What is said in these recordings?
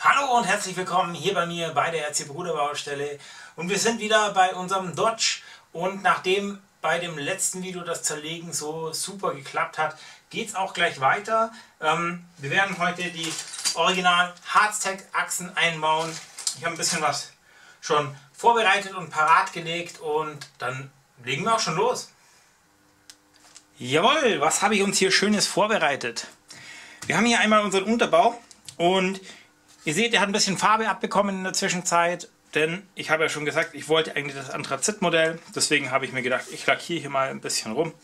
Hallo und herzlich willkommen hier bei mir bei der RC Bruderbaustelle, und wir sind wieder bei unserem Dodge, und nachdem bei dem letzten Video das Zerlegen so super geklappt hat, geht es auch gleich weiter. Wir werden heute die originalen Harztec Achsen einbauen. Ich habe ein bisschen was schon vorbereitet und parat gelegt, und dann legen wir auch schon los. Jawohl, was habe ich uns hier Schönes vorbereitet? Wir haben hier einmal unseren Unterbau, und ihr seht, er hat ein bisschen Farbe abbekommen in der Zwischenzeit, denn ich habe ja schon gesagt, ich wollte eigentlich das Anthrazit-Modell, deswegen habe ich mir gedacht, ich lackiere hier mal ein bisschen rum.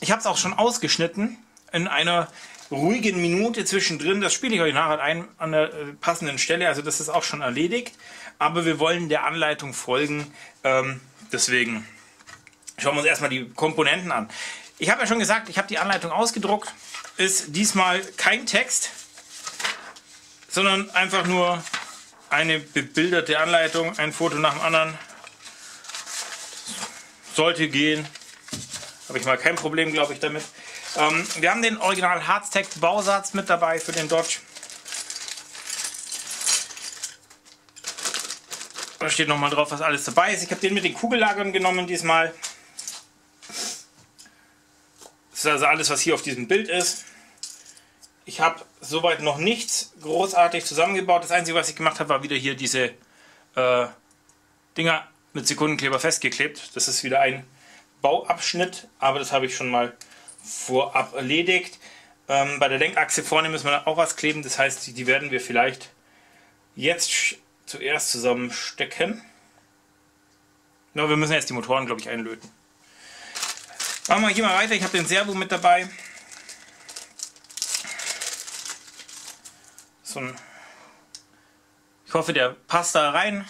Ich habe es auch schon ausgeschnitten in einer ruhigen Minute zwischendrin, das spiele ich euch nachher ein an der passenden Stelle, also das ist auch schon erledigt, aber wir wollen der Anleitung folgen, deswegen schauen wir uns erstmal die Komponenten an. Ich habe ja schon gesagt, ich habe die Anleitung ausgedruckt, ist diesmal kein Text, sondern einfach nur eine bebilderte Anleitung, ein Foto nach dem anderen. Sollte gehen, habe ich mal kein Problem, glaube ich, damit. Wir haben den Original Harztec Bausatz mit dabei für den Dodge. Da steht nochmal drauf, was alles dabei ist. Ich habe den mit den Kugellagern genommen diesmal. Das ist also alles, was hier auf diesem Bild ist. Ich habe soweit noch nichts großartig zusammengebaut. Das Einzige, was ich gemacht habe, war wieder hier diese Dinger mit Sekundenkleber festgeklebt. Das ist wieder ein Bauabschnitt, aber das habe ich schon mal vorab erledigt. Bei der Lenkachse vorne müssen wir auch was kleben. Das heißt, die werden wir vielleicht jetzt zuerst zusammenstecken. No, wir müssen jetzt die Motoren, glaube ich, einlöten. Machen wir hier mal weiter. Ich habe den Servo mit dabei. Ich hoffe, der passt da rein.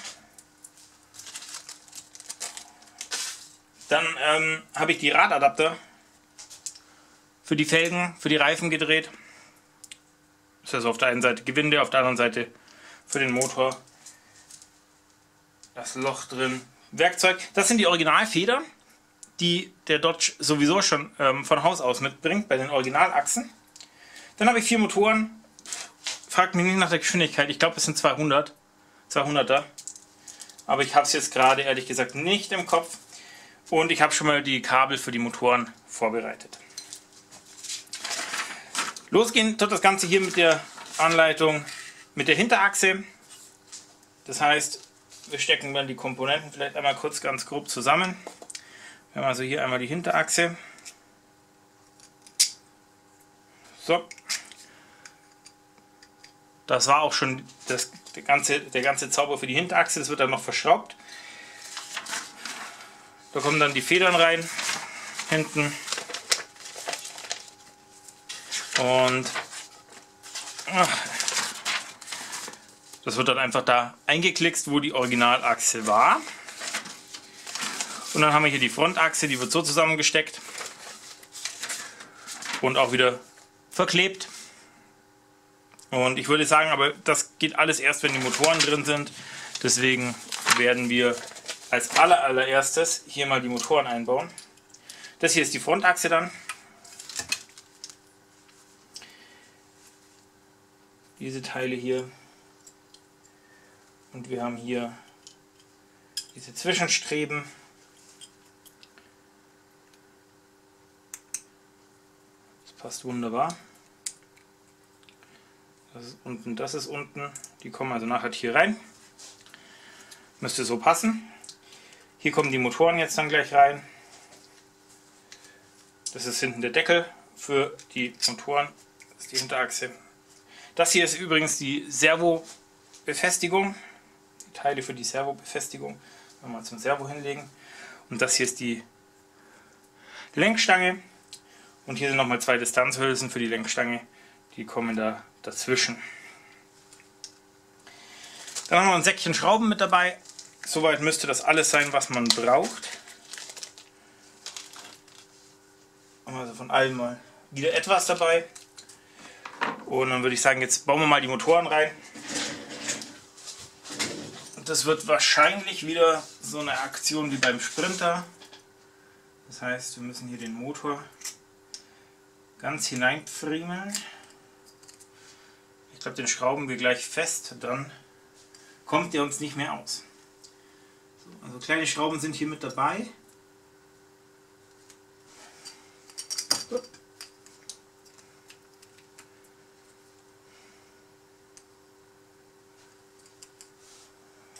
Dann habe ich die Radadapter für die Felgen, für die Reifen gedreht. Das ist also auf der einen Seite Gewinde, auf der anderen Seite für den Motor. Das Loch drin. Werkzeug. Das sind die Originalfedern, die der Dodge sowieso schon von Haus aus mitbringt, bei den Originalachsen. Dann habe ich 4 Motoren. Fragt mich nicht nach der Geschwindigkeit, ich glaube es sind 200er, aber ich habe es jetzt gerade ehrlich gesagt nicht im Kopf, und ich habe schon mal die Kabel für die Motoren vorbereitet. Losgehen tut das Ganze hier mit der Anleitung mit der Hinterachse, das heißt, wir stecken dann die Komponenten vielleicht einmal kurz ganz grob zusammen. Wir haben also hier einmal die Hinterachse, so. Das war auch schon der ganze Zauber für die Hinterachse, das wird dann noch verschraubt. Da kommen dann die Federn rein, hinten. Und das wird dann einfach da eingeklickst, wo die Originalachse war. Und dann haben wir hier die Frontachse, die wird so zusammengesteckt und auch wieder verklebt. Und ich würde sagen, aber das geht alles erst, wenn die Motoren drin sind. Deswegen werden wir als allererstes hier mal die Motoren einbauen. Das hier ist die Frontachse dann. Diese Teile hier. Und wir haben hier diese Zwischenstreben. Das passt wunderbar. Das ist unten, das ist unten. Die kommen also nachher hier rein. Müsste so passen. Hier kommen die Motoren jetzt dann gleich rein. Das ist hinten der Deckel für die Motoren. Das ist die Hinterachse. Das hier ist übrigens die Servo-Befestigung. Die Teile für die Servo-Befestigung. Nochmal zum Servo hinlegen. Und das hier ist die Lenkstange. Und hier sind nochmal 2 Distanzhülsen für die Lenkstange. Die kommen da dazwischen. Dann haben wir ein Säckchen Schrauben mit dabei. Soweit müsste das alles sein, was man braucht. Haben wir also von allem mal wieder etwas dabei. Und dann würde ich sagen, jetzt bauen wir mal die Motoren rein. Und das wird wahrscheinlich wieder so eine Aktion wie beim Sprinter. Das heißt, wir müssen hier den Motor ganz hineinfriemeln. Den schrauben wir gleich fest, dann kommt der uns nicht mehr aus. So, also kleine Schrauben sind hier mit dabei.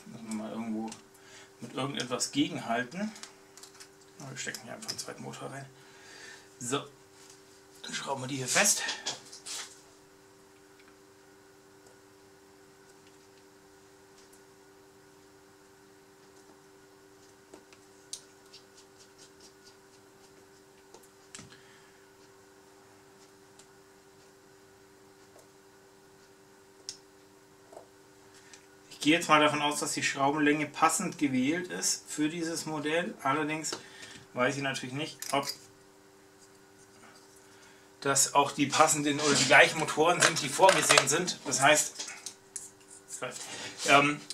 Müssen wir mal irgendwo mit irgendetwas gegenhalten. Wir stecken hier einfach einen zweiten Motor rein. So, dann schrauben wir die hier fest. Ich gehe jetzt mal davon aus, dass die Schraubenlänge passend gewählt ist für dieses Modell. Allerdings weiß ich natürlich nicht, ob das auch die passenden oder die gleichen Motoren sind, die vorgesehen sind. Das heißt,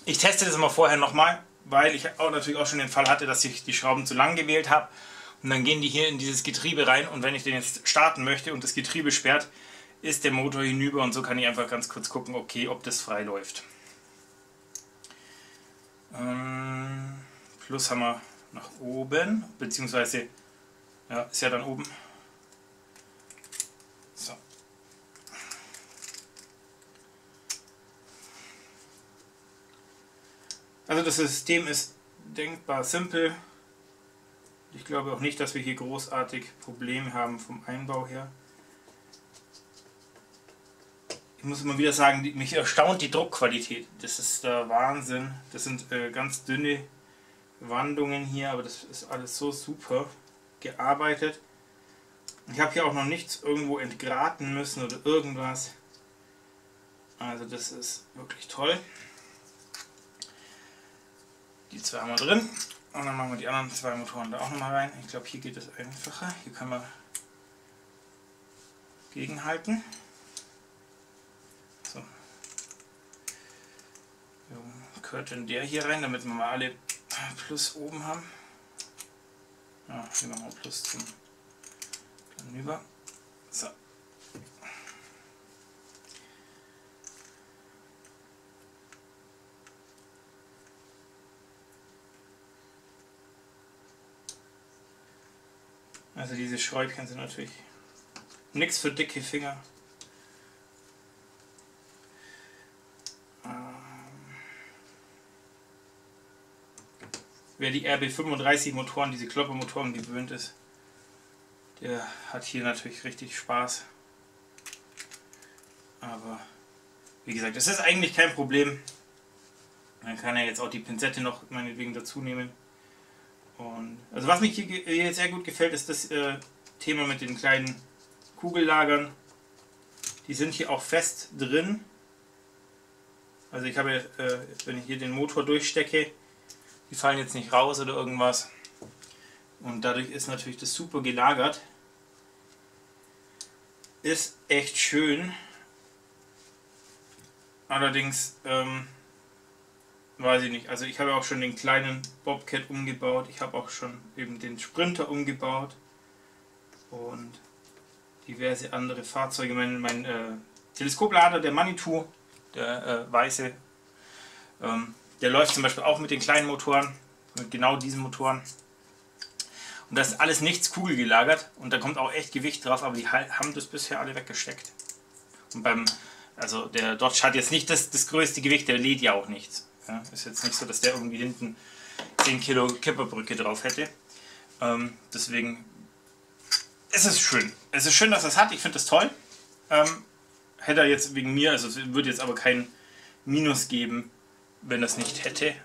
ich teste das immer vorher nochmal, weil ich auch natürlich auch schon den Fall hatte, dass ich die Schrauben zu lang gewählt habe. Und dann gehen die hier in dieses Getriebe rein und wenn ich den jetzt starten möchte und das Getriebe sperrt, ist der Motor hinüber und so kann ich einfach ganz kurz gucken, okay, ob das frei läuft. Plus haben wir nach oben, beziehungsweise ja, ist ja dann oben. So. Also das System ist denkbar simpel. Ich glaube auch nicht, dass wir hier großartig Probleme haben vom Einbau her. Ich muss immer wieder sagen, mich erstaunt die Druckqualität. Das ist der Wahnsinn. Das sind ganz dünne Wandungen hier, aber das ist alles so super gearbeitet. Ich habe hier auch noch nichts irgendwo entgraten müssen oder irgendwas. Also das ist wirklich toll. Die zwei haben wir drin. Und dann machen wir die anderen zwei Motoren da auch nochmal rein. Ich glaube, hier geht es einfacher. Hier können wir gegenhalten. Gehört denn der hier rein, damit wir mal alle Plus oben haben. Ja, hier machen wir Plus zum dann rüber. So. Also diese Schräubchen sind natürlich nichts für dicke Finger. Wer die RB35 Motoren, diese Kloppermotoren gewöhnt ist, der hat hier natürlich richtig Spaß. Aber wie gesagt, das ist eigentlich kein Problem. Man kann ja jetzt auch die Pinzette noch meinetwegen dazu nehmen. Und also was mich hier sehr gut gefällt, ist das Thema mit den kleinen Kugellagern. Die sind hier auch fest drin. Also ich habe, wenn ich hier den Motor durchstecke, die fallen jetzt nicht raus oder irgendwas. Und dadurch ist natürlich das super gelagert. Ist echt schön. Allerdings, weiß ich nicht. Also ich habe auch schon den kleinen Bobcat umgebaut. Ich habe auch schon eben den Sprinter umgebaut. Und diverse andere Fahrzeuge. Mein Teleskoplader, der Manitou, der weiße, der läuft zum Beispiel auch mit den kleinen Motoren, mit genau diesen Motoren. Und das ist alles nichts kugelgelagert und da kommt auch echt Gewicht drauf, aber die haben das bisher alle weggesteckt. Und also der Dodge hat jetzt nicht das größte Gewicht, der lädt ja auch nichts. Ja, ist jetzt nicht so, dass der irgendwie hinten 10 Kilo Kipperbrücke drauf hätte. Deswegen ist es schön. Es ist schön, dass er es hat, ich finde das toll. Hätte er jetzt wegen mir, also es würde jetzt aber kein Minus geben, wenn das nicht hätte.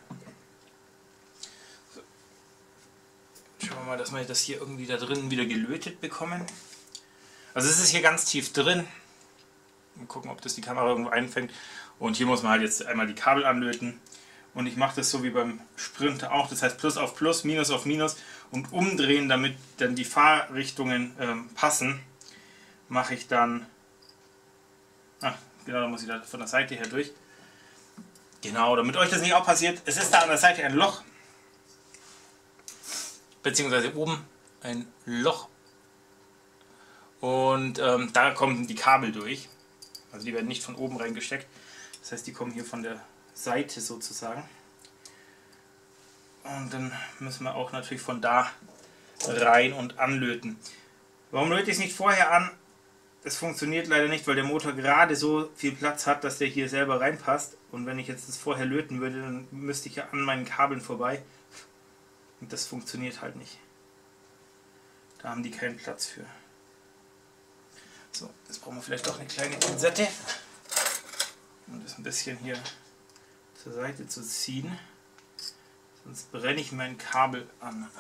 So. Schauen wir mal, dass wir das hier irgendwie da drin wieder gelötet bekommen. Also es ist hier ganz tief drin. Mal gucken, ob das die Kamera irgendwo einfängt. Und hier muss man halt jetzt einmal die Kabel anlöten. Und ich mache das so wie beim Sprinter auch. Das heißt Plus auf Plus, Minus auf Minus und umdrehen, damit dann die Fahrrichtungen passen. Mache ich dann... Ah, genau, da muss ich da von der Seite her durch. Genau, damit euch das nicht auch passiert, es ist da an der Seite ein Loch, beziehungsweise oben ein Loch und da kommen die Kabel durch. Also die werden nicht von oben reingesteckt. Das heißt, die kommen hier von der Seite sozusagen. Und dann müssen wir auch natürlich von da rein und anlöten. Warum löte ich es nicht vorher an? Das funktioniert leider nicht, weil der Motor gerade so viel Platz hat, dass der hier selber reinpasst. Und wenn ich jetzt das vorher löten würde, dann müsste ich ja an meinen Kabeln vorbei. Und das funktioniert halt nicht. Da haben die keinen Platz für. So, jetzt brauchen wir vielleicht auch eine kleine Pinzette, um das ein bisschen hier zur Seite zu ziehen. Sonst brenne ich mein Kabel an.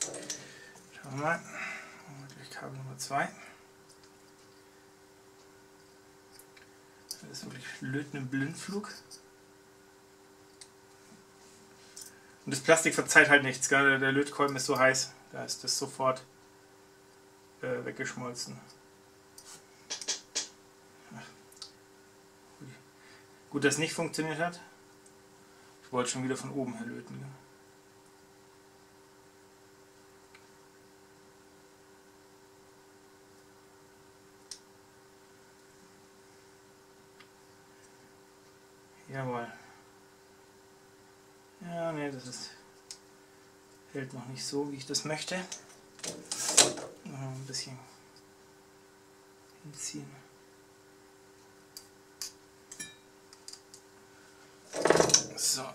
Schauen wir mal. Gleich Kabel Nummer 2. Das ist wirklich löten im Blindflug. Und das Plastik verzeiht halt nichts. Gerade der Lötkolben ist so heiß, da ist das sofort weggeschmolzen. Gut, dass es nicht funktioniert hat. Ich wollte schon wieder von oben her löten. Ja. Jawohl. Ja, ne, das ist, hält noch nicht so, wie ich das möchte. Noch ein bisschen hinziehen. So.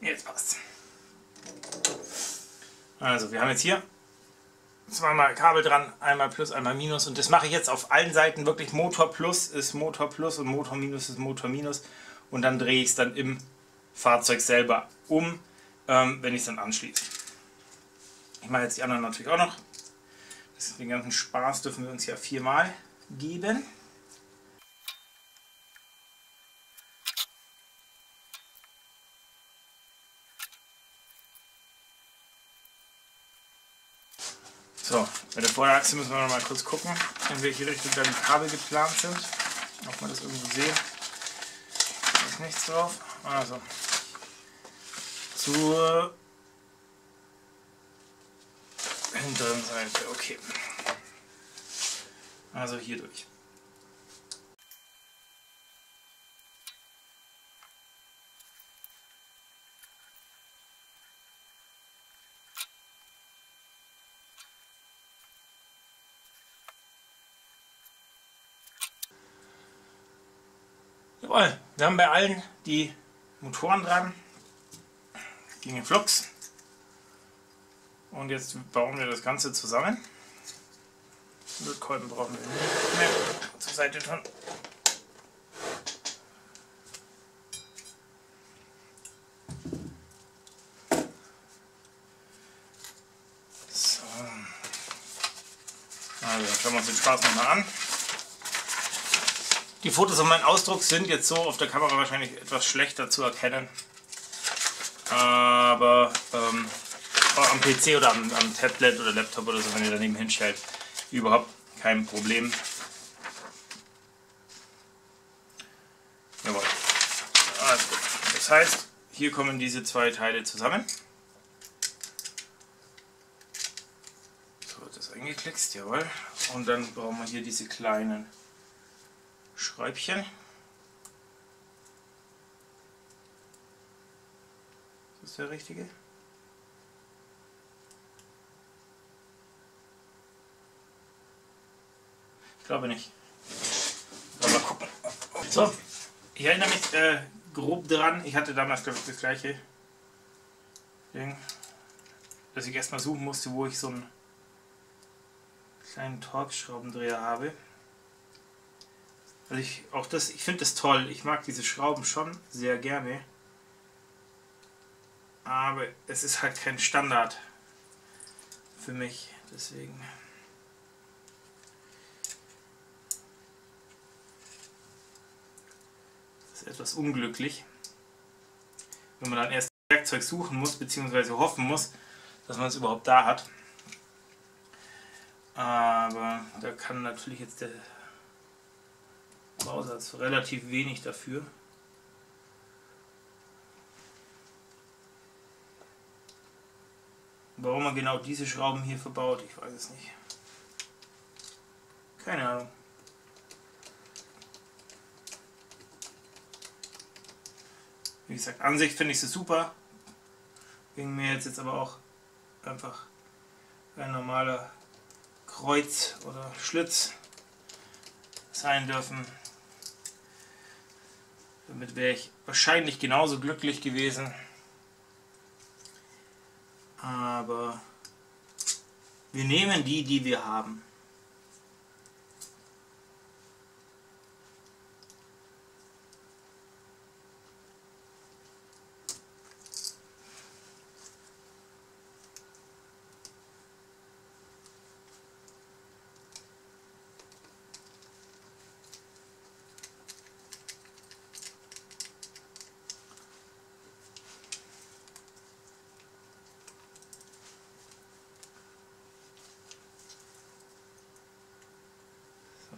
Jetzt passt. Also wir haben jetzt hier zweimal Kabel dran, einmal plus, einmal minus, und das mache ich jetzt auf allen Seiten wirklich. Motor plus ist Motor plus und Motor minus ist Motor minus, und dann drehe ich es dann im Fahrzeug selber um, wenn ich es dann anschließe. Ich mache jetzt die anderen natürlich auch noch. Den ganzen Spaß dürfen wir uns ja viermal geben. So, bei der Vorderachse müssen wir noch mal kurz gucken, in welche Richtung da die Kabel geplant sind. Ob man das irgendwo sehen. Da ist nichts drauf. Also, zur hinteren Seite, okay. Also hier durch. Jawohl, wir haben bei allen die Motoren dran, gegen den Flux, und jetzt bauen wir das Ganze zusammen. Lötkolben brauchen wir nicht mehr, zur Seite tun. So, also schauen wir uns den Spaß nochmal an. Die Fotos und mein Ausdruck sind jetzt so auf der Kamera wahrscheinlich etwas schlechter zu erkennen, aber am PC oder am Tablet oder Laptop oder so, wenn ihr daneben hinstellt, überhaupt kein Problem. Jawohl. Also, das heißt, hier kommen diese zwei Teile zusammen. So wird das eingeklickst, jawohl. Und dann brauchen wir hier diese kleinen Schräubchen. Ist das der richtige? Ich glaube nicht. Mal gucken. So, ich erinnere mich grob daran, ich hatte damals, glaube ich, das gleiche Ding, dass ich erstmal suchen musste, wo ich so einen kleinen Torx-Schraubendreher habe. Also ich finde das toll. Ich mag diese Schrauben schon sehr gerne. Aber es ist halt kein Standard für mich. Deswegen. Das ist etwas unglücklich. Wenn man dann erst Werkzeug suchen muss, beziehungsweise hoffen muss, dass man es überhaupt da hat. Aber da kann natürlich jetzt der Bausatz relativ wenig dafür. Warum man genau diese Schrauben hier verbaut, ich weiß es nicht. Keine Ahnung. Wie gesagt, an sich finde ich sie super. Ging mir jetzt aber auch einfach ein normaler Kreuz oder Schlitz sein dürfen. Damit wäre ich wahrscheinlich genauso glücklich gewesen. Aber wir nehmen die, die wir haben.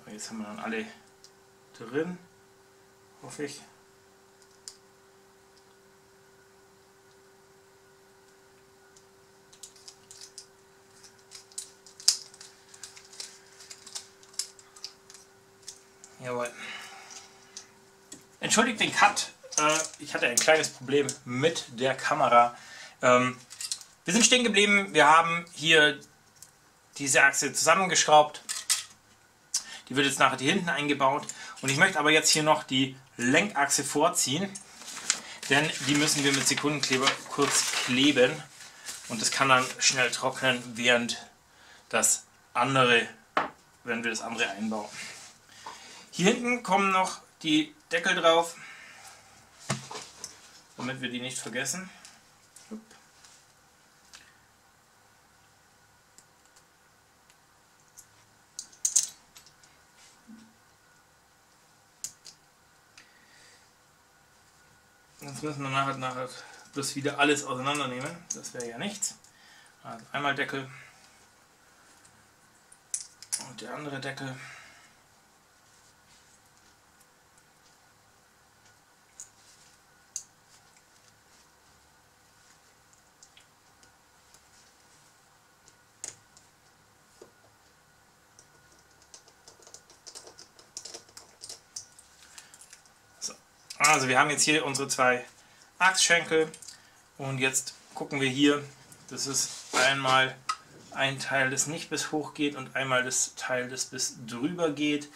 Jetzt haben wir dann alle drin, hoffe ich. Jawohl. Entschuldigt den Cut. Ich hatte ein kleines Problem mit der Kamera. Wir sind stehen geblieben. Wir haben hier diese Achse zusammengeschraubt. Die wird jetzt nachher hier hinten eingebaut und ich möchte aber jetzt hier noch die Lenkachse vorziehen, denn die müssen wir mit Sekundenkleber kurz kleben und das kann dann schnell trocknen, während das andere, wenn wir das andere einbauen. Hier hinten kommen noch die Deckel drauf, damit wir die nicht vergessen. Sonst müssen wir nachher bloß wieder alles auseinandernehmen. Das wäre ja nichts. Also einmal Deckel und der andere Deckel. Also wir haben jetzt hier unsere zwei Achsschenkel und jetzt gucken wir hier, das ist einmal ein Teil, das nicht bis hoch geht und einmal das Teil, das bis drüber geht.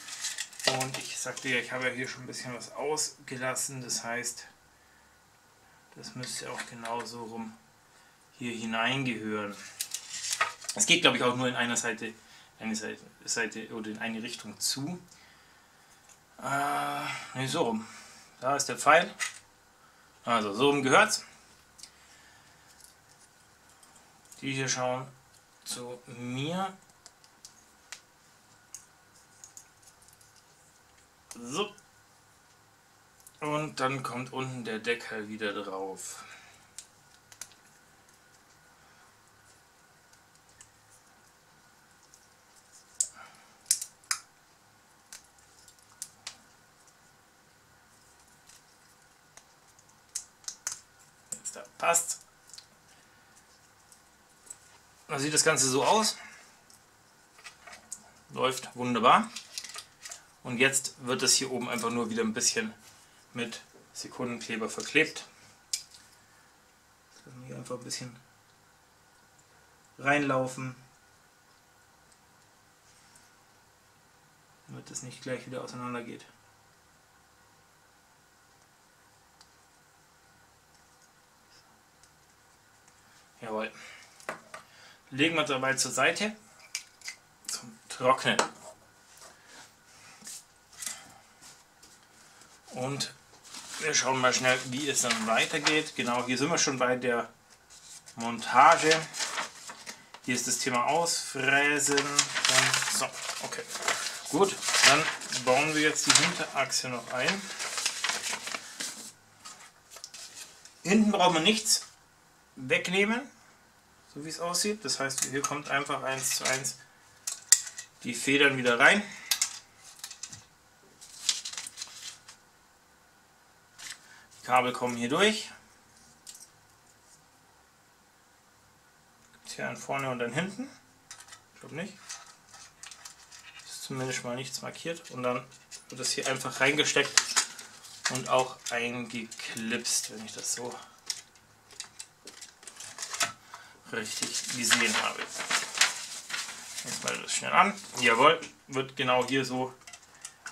Und ich sagte ja, ich habe ja hier schon ein bisschen was ausgelassen, das heißt, das müsste auch genauso rum hier hineingehören. Es geht, glaube ich, auch nur in einer Seite oder in eine Richtung zu. Ne, so rum. Da ist der Pfeil, also so rum gehört's. Die hier schauen zu mir. So. Und dann kommt unten der Deckel wieder drauf. Passt. Dann sieht das Ganze so aus. Läuft wunderbar. Und jetzt wird das hier oben einfach nur wieder ein bisschen mit Sekundenkleber verklebt. Lassen wir hier einfach ein bisschen reinlaufen, damit das nicht gleich wieder auseinander geht. Jawohl. Legen wir es dabei zur Seite zum Trocknen. und wir schauen mal schnell, wie es dann weitergeht. Genau, hier sind wir schon bei der Montage. Hier ist das Thema Ausfräsen. Und so, okay. Gut, dann bauen wir jetzt die Hinterachse noch ein. Hinten brauchen wir nichts wegnehmen, so wie es aussieht. Das heißt, hier kommt einfach 1:1 die Federn wieder rein. Die Kabel kommen hier durch. Gibt es hier einen vorne und einen hinten? Ich glaube nicht. Ist zumindest mal nichts markiert. Und dann wird das hier einfach reingesteckt und auch eingeklipst, wenn ich das so richtig gesehen habe. Jetzt mal das schnell an. Jawohl, wird genau hier so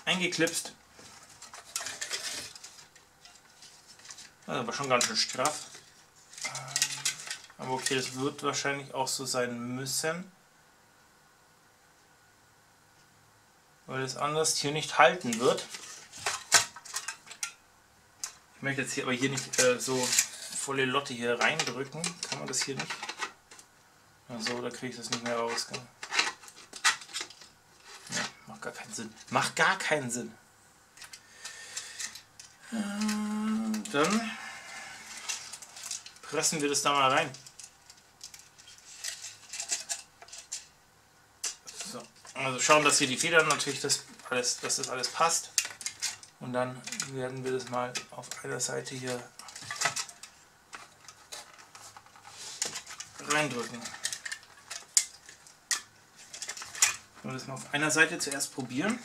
eingeklipst. Das ist aber schon ganz schön straff. Aber okay, das wird wahrscheinlich auch so sein müssen. Weil es anders hier nicht halten wird. Ich möchte jetzt hier aber hier nicht so volle Lotte hier reindrücken. Kann man das hier nicht? Also, da kriege ich das nicht mehr raus. Gell? Ja, macht gar keinen Sinn. Macht gar keinen Sinn. Dann pressen wir das da mal rein. So, also schauen, dass hier die Federn natürlich dass das alles passt. Und dann werden wir das mal auf einer Seite hier reindrücken. Ich will das mal auf einer Seite zuerst probieren.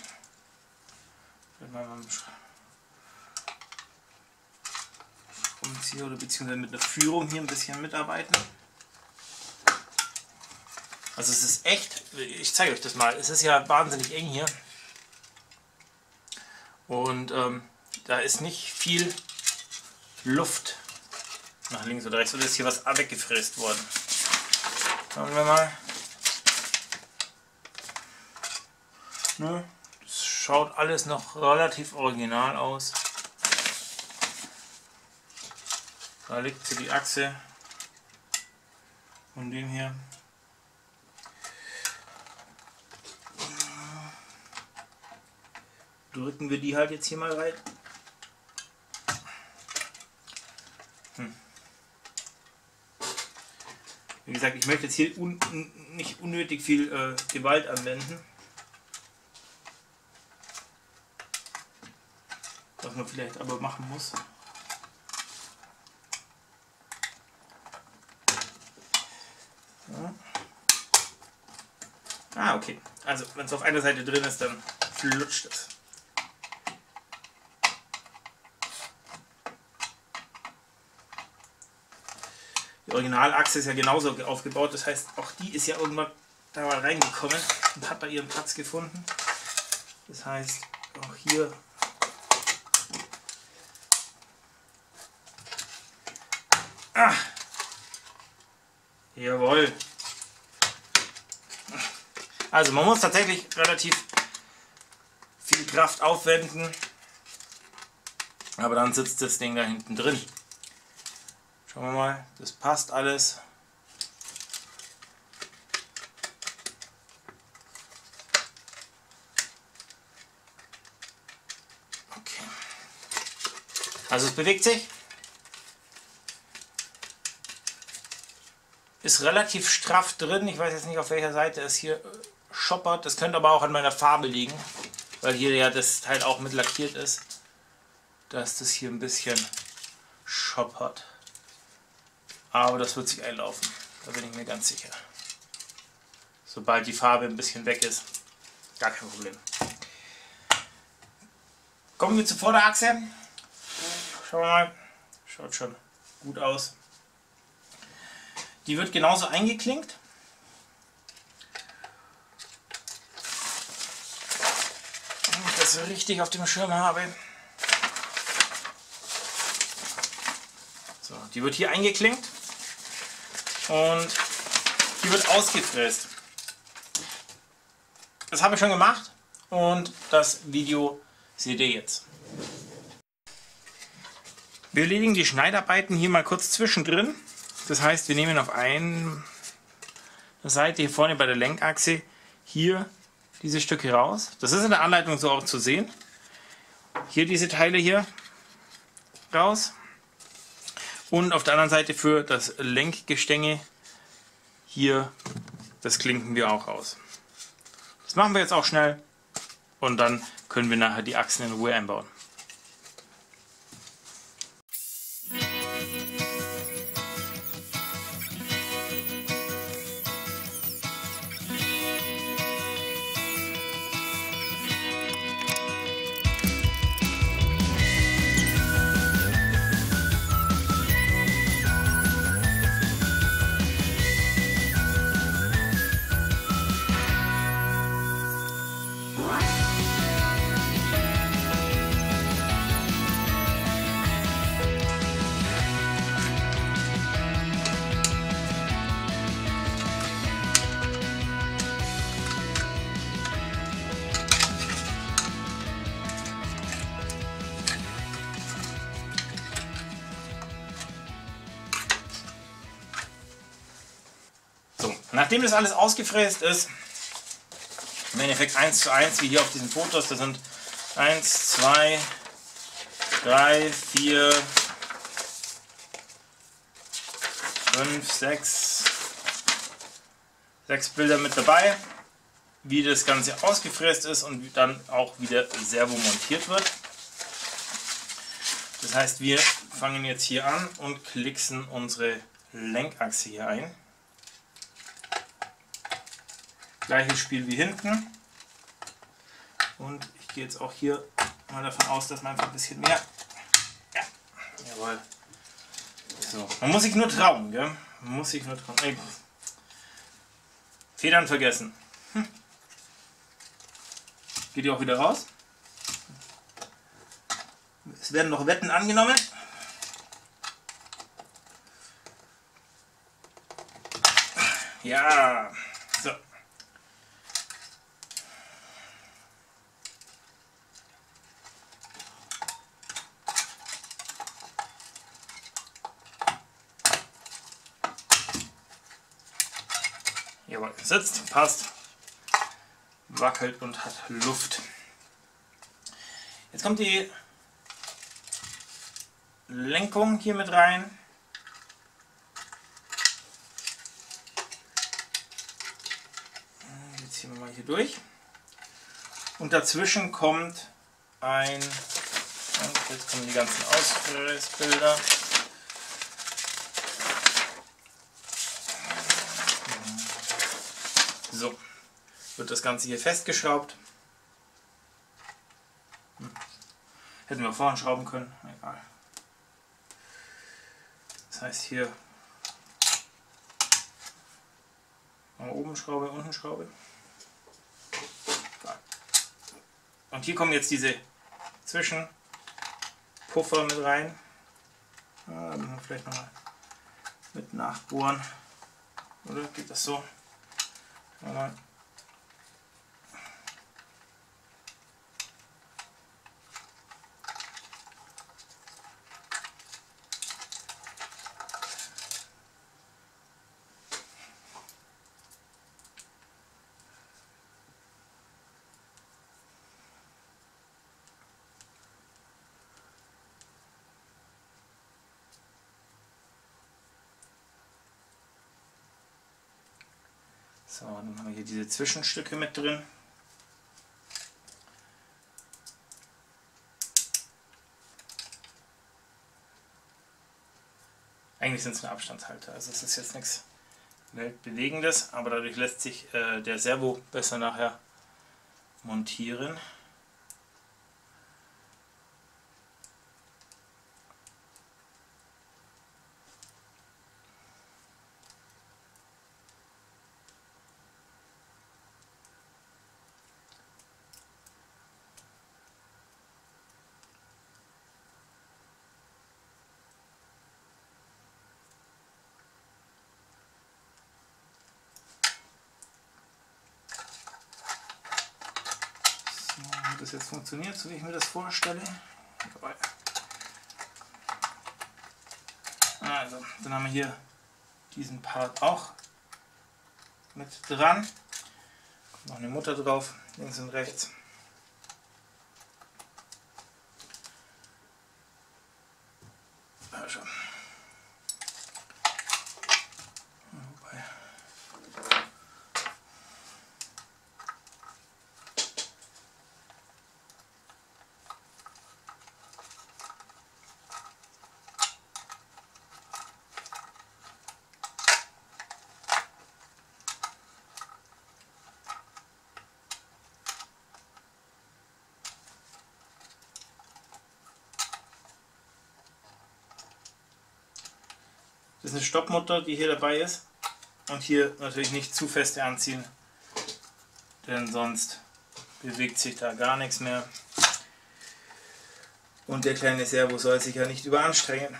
Hier, oder beziehungsweise mit einer Führung hier ein bisschen mitarbeiten. Also es ist echt, ich zeige euch das mal, es ist ja wahnsinnig eng hier und da ist nicht viel Luft nach links oder rechts, oder ist hier was weggefräst worden. Schauen wir mal. Nö, das schaut alles noch relativ original aus. Da liegt sie die Achse von dem hier. Drücken wir die halt jetzt hier mal rein. Wie gesagt, ich möchte jetzt hier nicht unnötig viel Gewalt anwenden. Was man vielleicht aber machen muss. Ah, okay. Also, wenn es auf einer Seite drin ist, dann flutscht es. Die Originalachse ist ja genauso aufgebaut, das heißt, auch die ist ja irgendwann da mal reingekommen und hat da ihren Platz gefunden. Das heißt, auch hier jawohl. Also man muss tatsächlich relativ viel Kraft aufwenden, aber dann sitzt das Ding da hinten drin. Schauen wir mal, das passt alles. Okay. Also es bewegt sich. Ist relativ straff drin. Ich weiß jetzt nicht, auf welcher Seite es hier schoppert. Das könnte aber auch an meiner Farbe liegen, weil hier ja das Teil auch mit lackiert ist, dass das hier ein bisschen schoppert. Aber das wird sich einlaufen. Da bin ich mir ganz sicher. Sobald die Farbe ein bisschen weg ist, gar kein Problem. Kommen wir zur Vorderachse. Schauen wir mal. Schaut schon gut aus. Die wird genauso eingeklinkt. Wenn ich das richtig auf dem Schirm habe. So, die wird hier eingeklinkt und die wird ausgefräst. Das habe ich schon gemacht und das Video seht ihr jetzt. Wir erledigen die Schneidarbeiten hier mal kurz zwischendrin. Das heißt, wir nehmen auf einer Seite hier vorne bei der Lenkachse hier diese Stücke raus. Das ist in der Anleitung so auch zu sehen. Hier diese Teile hier raus. Und auf der anderen Seite für das Lenkgestänge hier, das klinken wir auch raus. Das machen wir jetzt auch schnell und dann können wir nachher die Achsen in Ruhe einbauen. Nachdem das alles ausgefräst ist, im Endeffekt 1:1 wie hier auf diesen Fotos, das sind 1, 2, 3, 4, 5, 6 Bilder mit dabei, wie das Ganze ausgefräst ist und dann auch wieder servo montiert wird. Das heißt, wir fangen jetzt hier an und klicksen unsere Lenkachse hier ein. Gleiches Spiel wie hinten und ich gehe jetzt auch hier mal davon aus, dass man einfach ein bisschen mehr, ja, jawohl, so, man muss sich nur trauen, gell? Man muss sich nur trauen, ey, Federn vergessen, geht die auch wieder raus, es werden noch Wetten angenommen. Ja, so. Jawohl, sitzt, passt, wackelt und hat Luft. Jetzt kommt die Lenkung hier mit rein. Jetzt ziehen wir mal hier durch. Und dazwischen kommt ein... Und jetzt kommen die ganzen Ausbilder. So, wird das Ganze hier festgeschraubt. Hätten wir vorhin schrauben können, egal. Das heißt hier oben Schraube, unten Schraube. Und hier kommen jetzt diese Zwischenpuffer mit rein. Da müssen wir vielleicht nochmal mit nachbohren. Oder geht das so? So, dann haben wir hier diese Zwischenstücke mit drin. Eigentlich sind es nur Abstandshalter, also es ist jetzt nichts Weltbewegendes, aber dadurch lässt sich der Servo besser nachher montieren. Das jetzt funktioniert, so wie ich mir das vorstelle. Also, dann haben wir hier diesen Part auch mit dran. Kommt noch eine Mutter drauf, links und rechts. Schon. Wobei. Das ist eine Stoppmutter, die hier dabei ist, und hier natürlich nicht zu feste anziehen, denn sonst bewegt sich da gar nichts mehr und der kleine Servo soll sich ja nicht überanstrengen.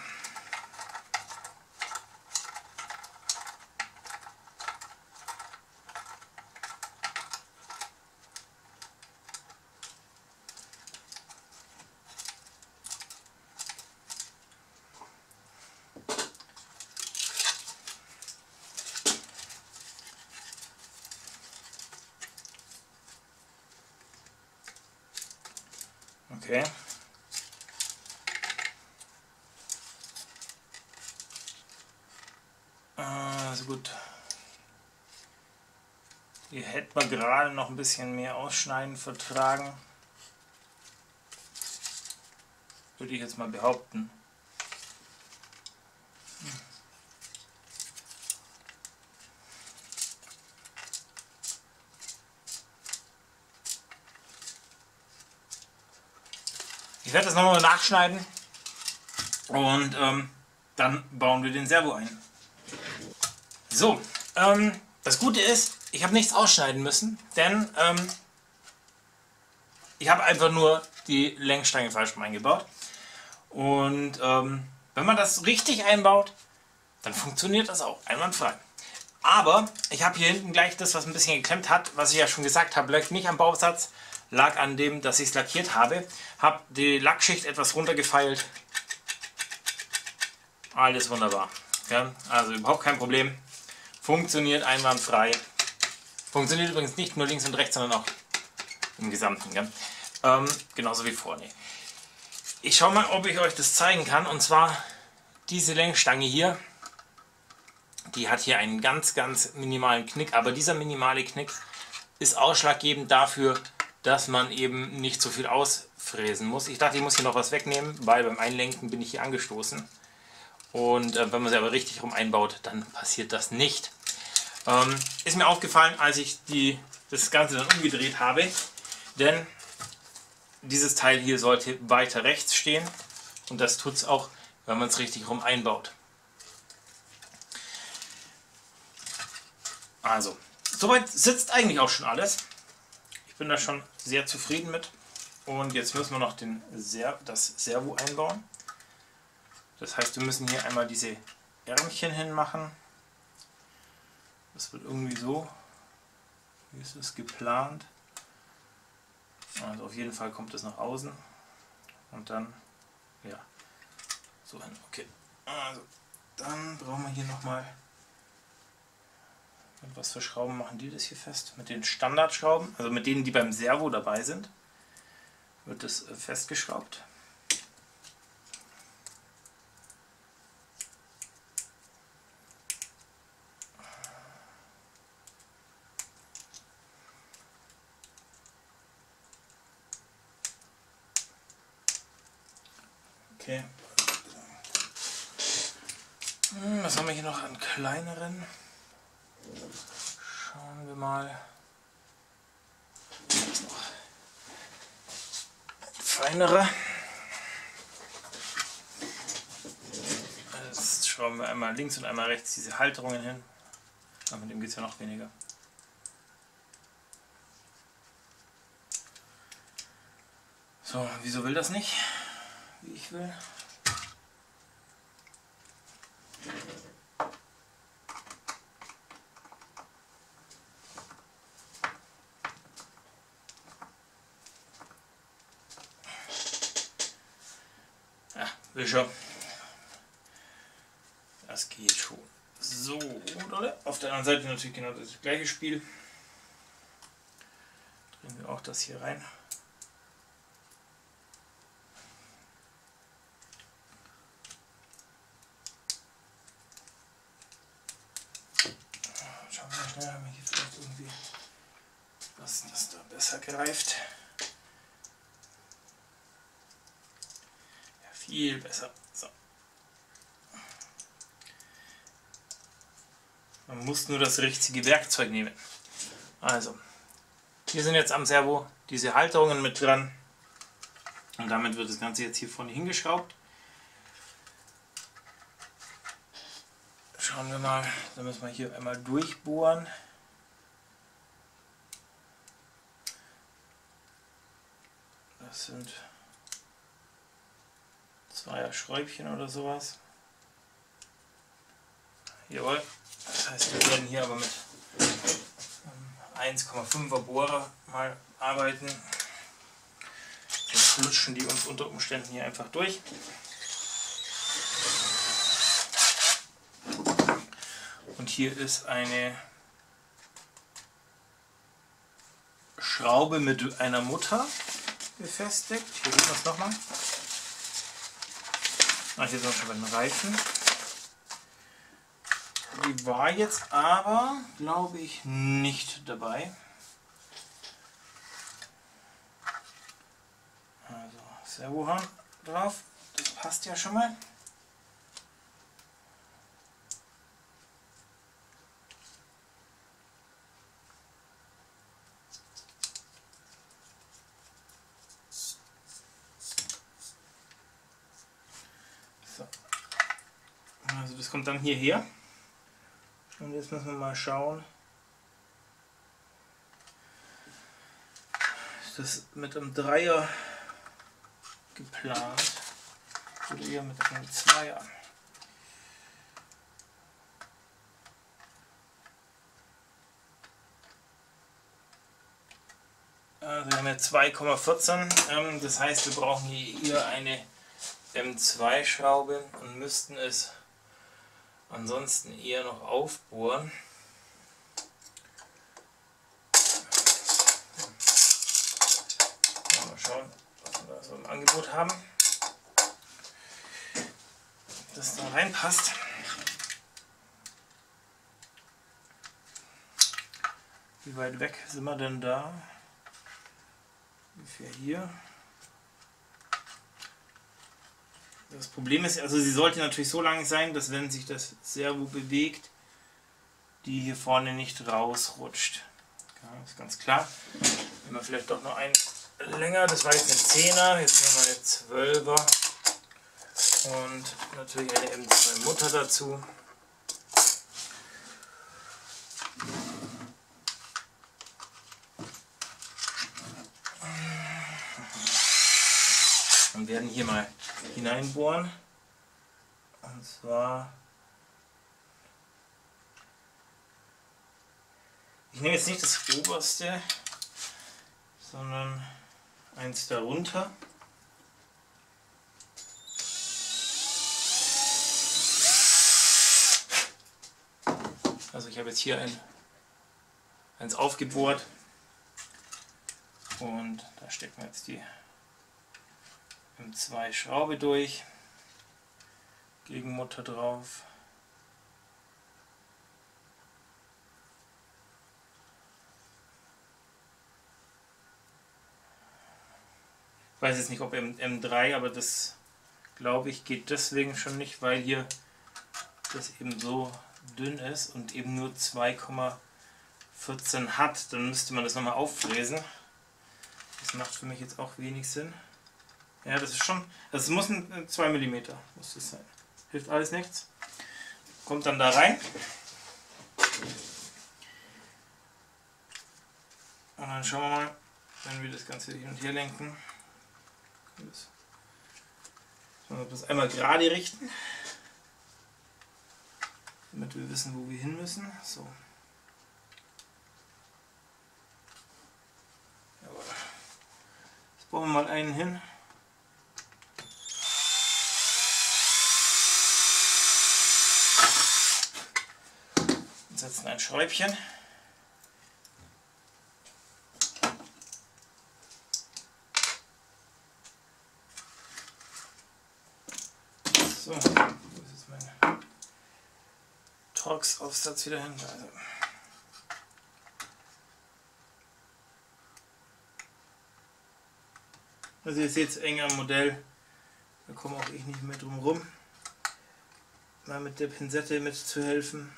Okay. Also gut. Hier hätten wir gerade noch ein bisschen mehr ausschneiden, vertragen. Würde ich jetzt mal behaupten. Ich werde das nochmal nachschneiden und dann bauen wir den Servo ein. So, das Gute ist, ich habe nichts ausschneiden müssen, denn ich habe einfach nur die Lenkstange falsch eingebaut. Und wenn man das richtig einbaut, dann funktioniert das auch einwandfrei. Aber ich habe hier hinten gleich das, was ein bisschen geklemmt hat, was ich ja schon gesagt habe, lag nicht am Bausatz. Lag an dem, dass ich es lackiert habe. Habe die Lackschicht etwas runtergefeilt. Alles wunderbar. Ja, also überhaupt kein Problem. Funktioniert einwandfrei. Funktioniert übrigens nicht nur links und rechts, sondern auch im Gesamten. Ja. Genauso wie vorne. Ich schaue mal, ob ich euch das zeigen kann. Und zwar diese Lenkstange hier. Die hat hier einen ganz, ganz minimalen Knick. Aber dieser minimale Knick ist ausschlaggebend dafür, dass man eben nicht so viel ausfräsen muss. Ich dachte, ich muss hier noch was wegnehmen, weil beim Einlenken bin ich hier angestoßen. Und wenn man sie aber richtig rum einbaut, dann passiert das nicht. Ist mir aufgefallen, als ich das Ganze dann umgedreht habe, denn dieses Teil hier sollte weiter rechts stehen und das tut es auch, wenn man es richtig rum einbaut. Also, soweit sitzt eigentlich auch schon alles. Ich bin da schon sehr zufrieden mit und jetzt müssen wir noch das Servo einbauen. Das heißt, wir müssen hier einmal diese Ärmchen hinmachen. Das wird irgendwie so, wie ist es geplant. Also auf jeden Fall kommt das nach außen und dann ja so hin. Okay, also dann brauchen wir hier nochmal und was für Schrauben machen die das hier fest? Mit den Standardschrauben, also mit denen, die beim Servo dabei sind, wird das festgeschraubt. Okay. Was haben wir hier noch an kleineren? Schauen wir mal. Feinere. Jetzt schrauben wir einmal links und einmal rechts diese Halterungen hin. Aber mit dem geht es ja noch weniger. So, wieso will das nicht? Wie ich will. das geht schon. So, oder? Auf der anderen Seite natürlich genau das gleiche Spiel. Drehen wir auch das hier rein. Schauen wir mal schnell, haben wir hier vielleicht irgendwie was, das da besser greift. Ja, viel besser. So. Man muss nur das richtige Werkzeug nehmen. Also, hier sind jetzt am Servo diese Halterungen mit dran. Und damit wird das Ganze jetzt hier vorne hingeschraubt. Schauen wir mal, da müssen wir hier einmal durchbohren. Das sind 2er Schräubchen oder sowas. Jawohl. Das heißt, wir werden hier aber mit 1,5er Bohrer mal arbeiten. Dann flutschen die uns unter Umständen hier einfach durch. Und hier ist eine Schraube mit einer Mutter befestigt. Hier sieht man es nochmal. Ah, hier sind wir schon bei den Reifen. Die war jetzt aber, glaube ich, nicht dabei. Also Servohahn drauf, das passt ja schon mal. So. Also das kommt dann hierher. Und jetzt müssen wir mal schauen, ist das mit einem 3er geplant oder eher mit einem 2er? Also wir haben jetzt 2,14, das heißt, wir brauchen hier eine M2 Schraube und müssten es ansonsten eher noch aufbohren. Mal schauen, was wir da so im Angebot haben, das da reinpasst. Wie weit weg sind wir denn da? Ungefähr hier. Das Problem ist, also sie sollte natürlich so lang sein, dass wenn sich das Servo bewegt, die hier vorne nicht rausrutscht. Ja, das ist ganz klar. Wenn wir vielleicht doch noch einen länger, das war jetzt eine 10er, jetzt nehmen wir eine 12er und natürlich eine M2 Mutter dazu. Und werden hier mal hineinbohren, und zwar, ich nehme jetzt nicht das oberste, sondern eins darunter. Also ich habe jetzt hier eins aufgebohrt und da stecken wir jetzt die M2 Schraube durch, Gegenmutter drauf. Ich weiß jetzt nicht, ob M3, aber das, glaube ich, geht deswegen schon nicht, weil hier das eben so dünn ist und eben nur 2,14 hat. Dann müsste man das nochmal auffräsen. Das macht für mich jetzt auch wenig Sinn. Ja, das ist schon, das muss ein 2 mm muss das sein. Hilft alles nichts. Kommt dann da rein. Und dann schauen wir mal, wenn wir das Ganze hin und her lenken. Das einmal gerade richten. Damit wir wissen, wo wir hin müssen. So. Jawohl. Jetzt bauen wir mal einen hin. setzen ein Schräubchen. So, wo ist jetzt mein Torx-Aufsatz wieder hin? Also. Also ihr seht es eng am Modell, da komme auch ich nicht mehr drum rum, mal mit der Pinzette mitzuhelfen.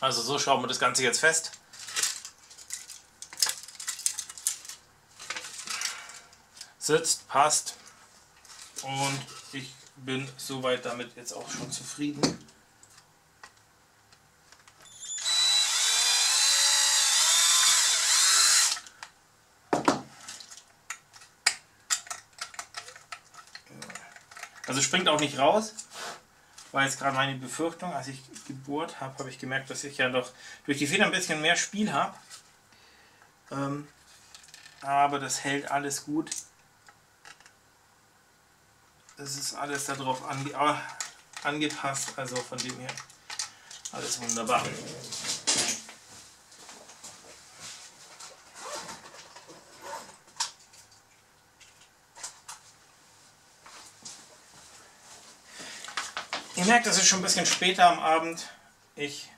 Also so schrauben wir das Ganze jetzt fest. Sitzt, passt und ich bin soweit damit jetzt auch schon zufrieden. Also springt auch nicht raus. War jetzt gerade meine Befürchtung, als ich gebohrt habe, habe ich gemerkt, dass ich ja doch durch die Feder ein bisschen mehr Spiel habe. Aber das hält alles gut. Das ist alles darauf angepasst, also von dem her alles wunderbar. Ihr merkt, es ist schon ein bisschen später am Abend. Ich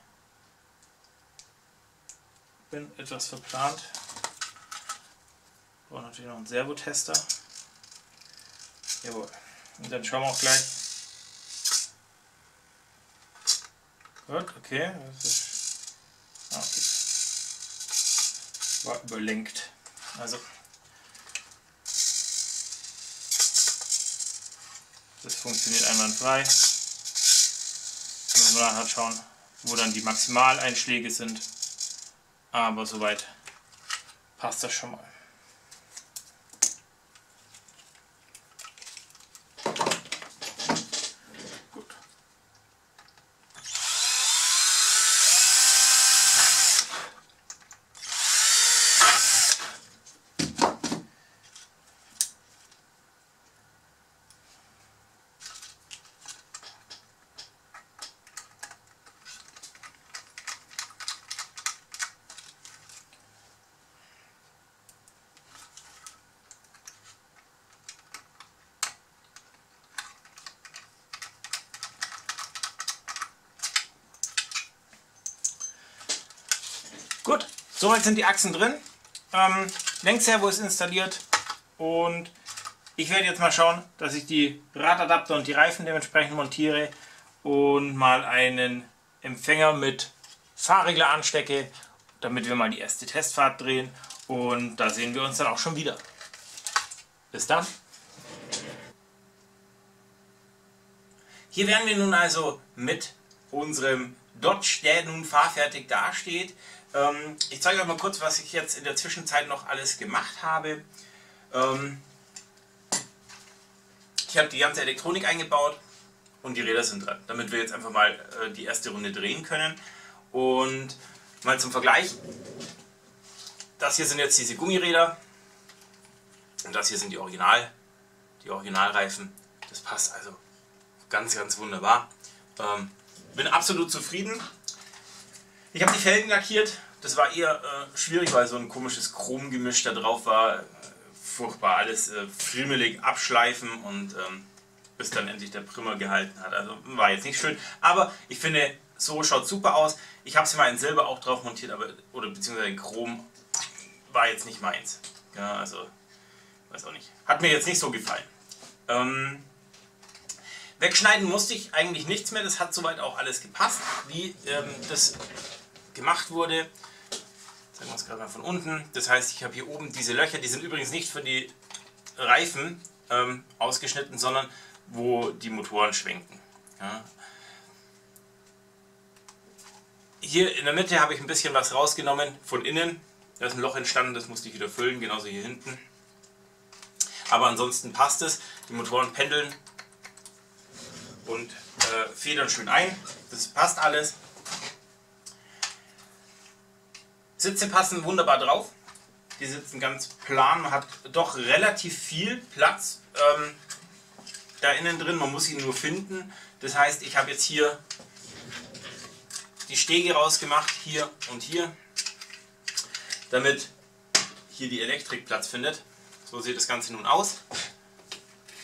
bin etwas verplant. Ich brauche natürlich noch einen Servotester. Jawohl. Und dann schauen wir auch gleich. Gut, okay. Das ist okay. War überlenkt. Also. Das funktioniert einwandfrei. Müssen wir nachher schauen, wo dann die Maximaleinschläge sind. Aber soweit passt das schon mal. Gut. Gut, soweit sind die Achsen drin. Lenkservo ist installiert und ich werde jetzt mal schauen, dass ich die Radadapter und die Reifen dementsprechend montiere und mal einen Empfänger mit Fahrregler anstecke, damit wir mal die erste Testfahrt drehen und da sehen wir uns dann auch schon wieder. Bis dann. Hier werden wir nun also mit unserem Dodge, der nun fahrfertig dasteht. Ich zeige euch mal kurz, was ich jetzt in der Zwischenzeit noch alles gemacht habe. Ich habe die ganze Elektronik eingebaut und die Räder sind dran, damit wir jetzt einfach mal die erste Runde drehen können. Und mal zum Vergleich, das hier sind jetzt diese Gummiräder und das hier sind die Originalreifen. Das passt also ganz, ganz wunderbar. Bin absolut zufrieden. Ich habe die Felgen lackiert. Das war eher schwierig, weil so ein komisches Chromgemisch da drauf war. Furchtbar, alles friemelig abschleifen und bis dann endlich der Primer gehalten hat. Also war jetzt nicht schön. Aber ich finde, so schaut super aus. Ich habe sie mal in Silber auch drauf montiert, aber oder beziehungsweise in Chrom war jetzt nicht meins. Ja, also, weiß auch nicht. Hat mir jetzt nicht so gefallen. Wegschneiden musste ich eigentlich nichts mehr, das hat soweit auch alles gepasst, wie das gemacht wurde. Zeigen wir uns gerade mal von unten. Das heißt, ich habe hier oben diese Löcher, die sind übrigens nicht für die Reifen ausgeschnitten, sondern wo die Motoren schwenken. Ja. Hier in der Mitte habe ich ein bisschen was rausgenommen von innen. Da ist ein Loch entstanden, das musste ich wieder füllen, genauso hier hinten. Aber ansonsten passt es. Die Motoren pendeln und federn schön ein. Das passt alles. Sitze passen wunderbar drauf. Die sitzen ganz plan, man hat doch relativ viel Platz da innen drin, man muss ihn nur finden. Das heißt, ich habe jetzt hier die Stege rausgemacht, hier und hier, damit hier die Elektrik Platz findet. So sieht das Ganze nun aus.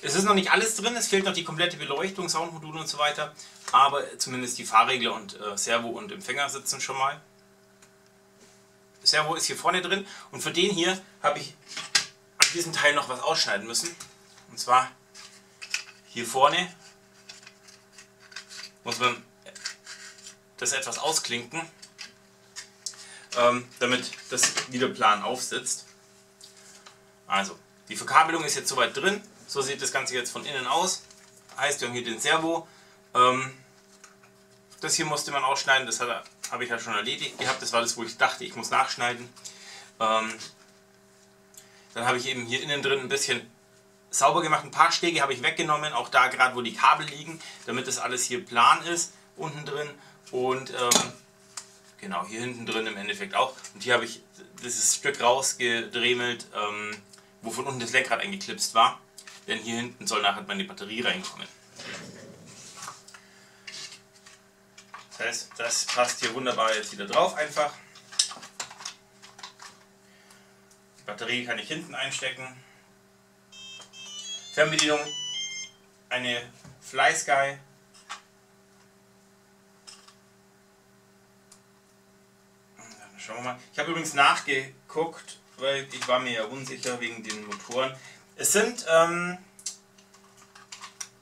Es ist noch nicht alles drin, es fehlt noch die komplette Beleuchtung, Soundmodule und so weiter, aber zumindest die Fahrregler und Servo und Empfänger sitzen schon mal. Servo ist hier vorne drin und für den hier habe ich an diesem Teil noch was ausschneiden müssen. Und zwar hier vorne muss man das etwas ausklinken, damit das wieder plan aufsitzt. Also, die Verkabelung ist jetzt soweit drin. So sieht das Ganze jetzt von innen aus. Heißt, wir haben hier den Servo. Das hier musste man ausschneiden, das habe ich ja schon erledigt gehabt. Das war das, wo ich dachte, ich muss nachschneiden. Dann habe ich eben hier innen drin ein bisschen sauber gemacht. Ein paar Stege habe ich weggenommen, auch da gerade, wo die Kabel liegen, damit das alles hier plan ist, unten drin. Und genau, hier hinten drin im Endeffekt auch. Und hier habe ich dieses Stück rausgedremelt, wo von unten das Lenkrad eingeklipst war. Denn hier hinten soll nachher meine Batterie reinkommen. Das heißt, das passt hier wunderbar jetzt wieder drauf einfach. Die Batterie kann ich hinten einstecken. Fernbedienung, eine Flysky. Schauen wir mal. Ich habe übrigens nachgeguckt, weil ich war mir ja unsicher wegen den Motoren. Es sind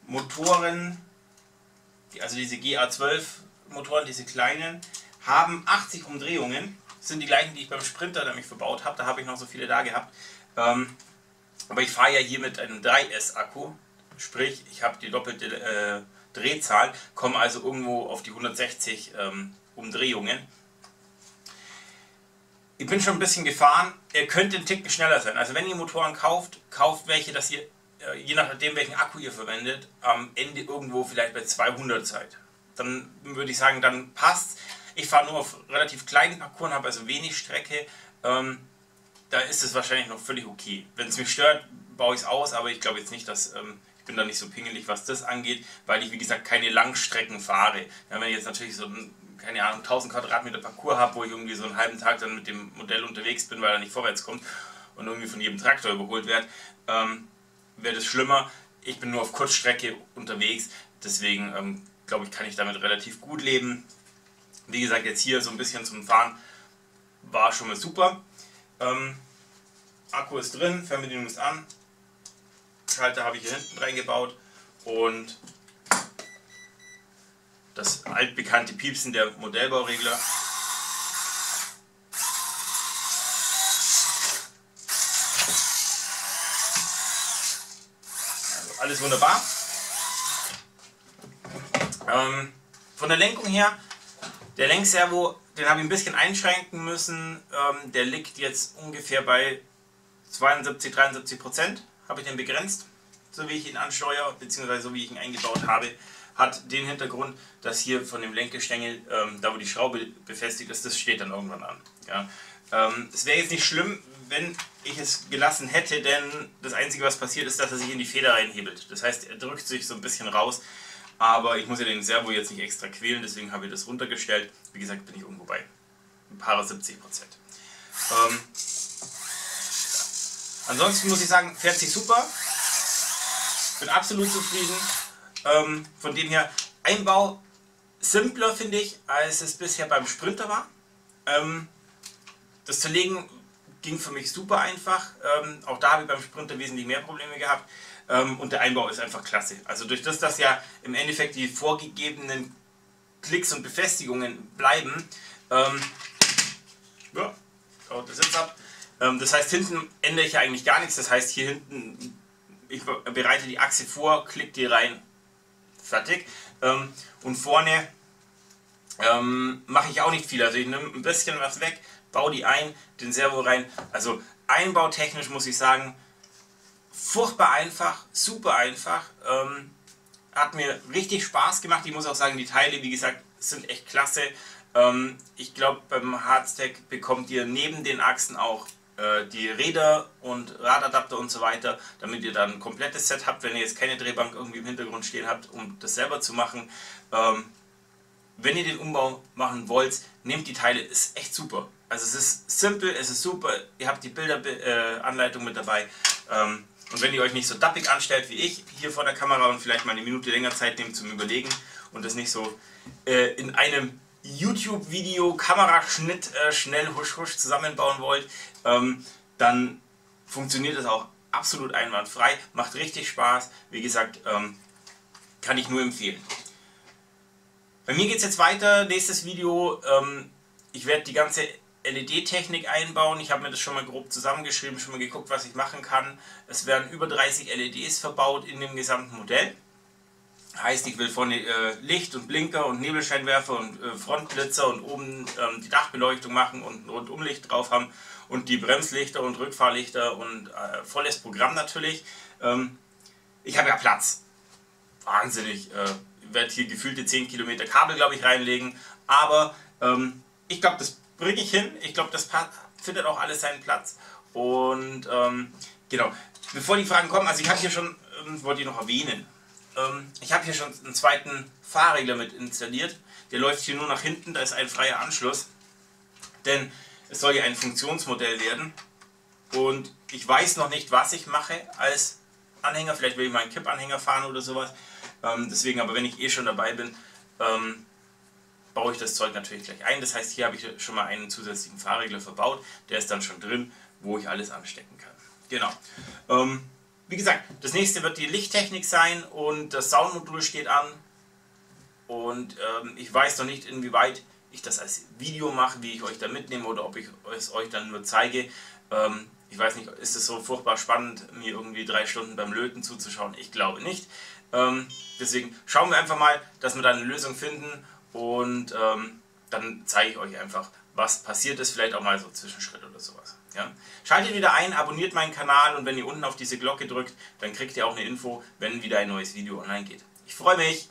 Motoren, also diese GA12 Motoren, diese kleinen, haben 80 Umdrehungen. Das sind die gleichen, die ich beim Sprinter nämlich verbaut habe. Da habe ich noch so viele da gehabt. Aber ich fahre ja hier mit einem 3S Akku. Sprich, ich habe die doppelte Drehzahl, komme also irgendwo auf die 160 Umdrehungen. Ich bin schon ein bisschen gefahren, ihr könnt den Ticken schneller sein. Also wenn ihr Motoren kauft, kauft welche, dass ihr, je nachdem welchen Akku ihr verwendet, am Ende irgendwo vielleicht bei 200 seid. Dann würde ich sagen, dann passt. Ich fahre nur auf relativ kleinen Parcours, habe also wenig Strecke. Da ist es wahrscheinlich noch völlig okay. Wenn es mich stört, baue ich es aus, aber ich glaube jetzt nicht, dass... ich bin da nicht so pingelig, was das angeht, weil ich, wie gesagt, keine Langstrecken fahre. Ja, wenn ich jetzt natürlich so ein... keine Ahnung, 1000 Quadratmeter Parcours habe, wo ich irgendwie so einen halben Tag dann mit dem Modell unterwegs bin, weil er nicht vorwärts kommt und irgendwie von jedem Traktor überholt wird, wäre das schlimmer. Ich bin nur auf Kurzstrecke unterwegs, deswegen glaube ich, kann ich damit relativ gut leben. Wie gesagt, jetzt hier so ein bisschen zum Fahren war schon mal super. Akku ist drin, Fernbedienung ist an, Schalter habe ich hier hinten reingebaut und das altbekannte Piepsen der Modellbauregler. Also alles wunderbar. Von der Lenkung her, der Lenkservo, den habe ich ein bisschen einschränken müssen. Der liegt jetzt ungefähr bei 72–73%. Habe ich den begrenzt, so wie ich ihn ansteuere, beziehungsweise so wie ich ihn eingebaut habe. Hat den Hintergrund, dass hier von dem Lenkgestänge, da wo die Schraube befestigt ist, das steht dann irgendwann an. Ja. Es wäre jetzt nicht schlimm, wenn ich es gelassen hätte, denn das Einzige, was passiert, ist, dass er sich in die Feder reinhebelt. Das heißt, er drückt sich so ein bisschen raus, aber ich muss ja den Servo jetzt nicht extra quälen, deswegen habe ich das runtergestellt. Wie gesagt, bin ich irgendwo bei ein paar 70%. Ansonsten muss ich sagen, fährt sich super. Bin absolut zufrieden. Von dem her, Einbau simpler, finde ich, als es bisher beim Sprinter war. Das Zerlegen ging für mich super einfach. Auch da habe ich beim Sprinter wesentlich mehr Probleme gehabt. Und der Einbau ist einfach klasse. Also durch das, dass ja im Endeffekt die vorgegebenen Klicks und Befestigungen bleiben, ja, dauert der Sitz ab. Das heißt, hinten ändere ich ja eigentlich gar nichts. Das heißt, hier hinten, ich bereite die Achse vor, klicke die rein. Fertig. Und vorne mache ich auch nicht viel. Also ich nehme ein bisschen was weg, baue die ein, den Servo rein. Also einbautechnisch muss ich sagen, furchtbar einfach, super einfach. Hat mir richtig Spaß gemacht. Ich muss auch sagen, die Teile, wie gesagt, sind echt klasse. Ich glaube, beim Harztec bekommt ihr neben den Achsen auch die Räder und Radadapter und so weiter, damit ihr dann ein komplettes Set habt, wenn ihr jetzt keine Drehbank irgendwie im Hintergrund stehen habt, um das selber zu machen. Wenn ihr den Umbau machen wollt, nehmt die Teile, ist echt super. Also es ist simpel, es ist super, ihr habt die Bilderanleitung mit dabei. Und wenn ihr euch nicht so dappig anstellt wie ich, hier vor der Kamera und vielleicht mal eine Minute länger Zeit nehmt zum Überlegen und das nicht so in einem YouTube-Video, Kameraschnitt schnell husch husch zusammenbauen wollt, dann funktioniert das auch absolut einwandfrei, macht richtig Spaß, wie gesagt, kann ich nur empfehlen. Bei mir geht es jetzt weiter, nächstes Video, ich werde die ganze LED-Technik einbauen. Ich habe mir das schon mal grob zusammengeschrieben, schon mal geguckt, was ich machen kann. Es werden über 30 LEDs verbaut in dem gesamten Modell. Heißt, ich will von Licht und Blinker und Nebelscheinwerfer und Frontblitzer und oben die Dachbeleuchtung machen und ein Rundumlicht drauf haben und die Bremslichter und Rückfahrlichter und volles Programm natürlich. Ich habe ja Platz. Wahnsinnig. Ich werde hier gefühlte 10 Kilometer Kabel, glaube ich, reinlegen. Aber ich glaube, das bringe ich hin. Ich glaube, das findet auch alles seinen Platz. Und genau, bevor die Fragen kommen, also ich habe hier schon, wollte ich noch erwähnen, ich habe hier schon einen zweiten Fahrregler mit installiert. Der läuft hier nur nach hinten, da ist ein freier Anschluss. Denn es soll ja ein Funktionsmodell werden. Und ich weiß noch nicht, was ich mache als Anhänger. Vielleicht will ich mal einen Kippanhänger fahren oder sowas. Deswegen, aber wenn ich eh schon dabei bin, baue ich das Zeug natürlich gleich ein. Das heißt, hier habe ich schon mal einen zusätzlichen Fahrregler verbaut. Der ist dann schon drin, wo ich alles anstecken kann. Genau. Wie gesagt, das nächste wird die Lichttechnik sein und das Soundmodul steht an. Und ich weiß noch nicht, inwieweit ich das als Video mache, wie ich euch da mitnehme oder ob ich es euch dann nur zeige. Ich weiß nicht, ist es so furchtbar spannend, mir irgendwie 3 Stunden beim Löten zuzuschauen? Ich glaube nicht. Deswegen schauen wir einfach mal, dass wir da eine Lösung finden. Und dann zeige ich euch einfach, was passiert ist, vielleicht auch mal so Zwischenschritt oder sowas. Ja? Schaltet wieder ein, abonniert meinen Kanal und wenn ihr unten auf diese Glocke drückt, dann kriegt ihr auch eine Info, wenn wieder ein neues Video online geht. Ich freue mich!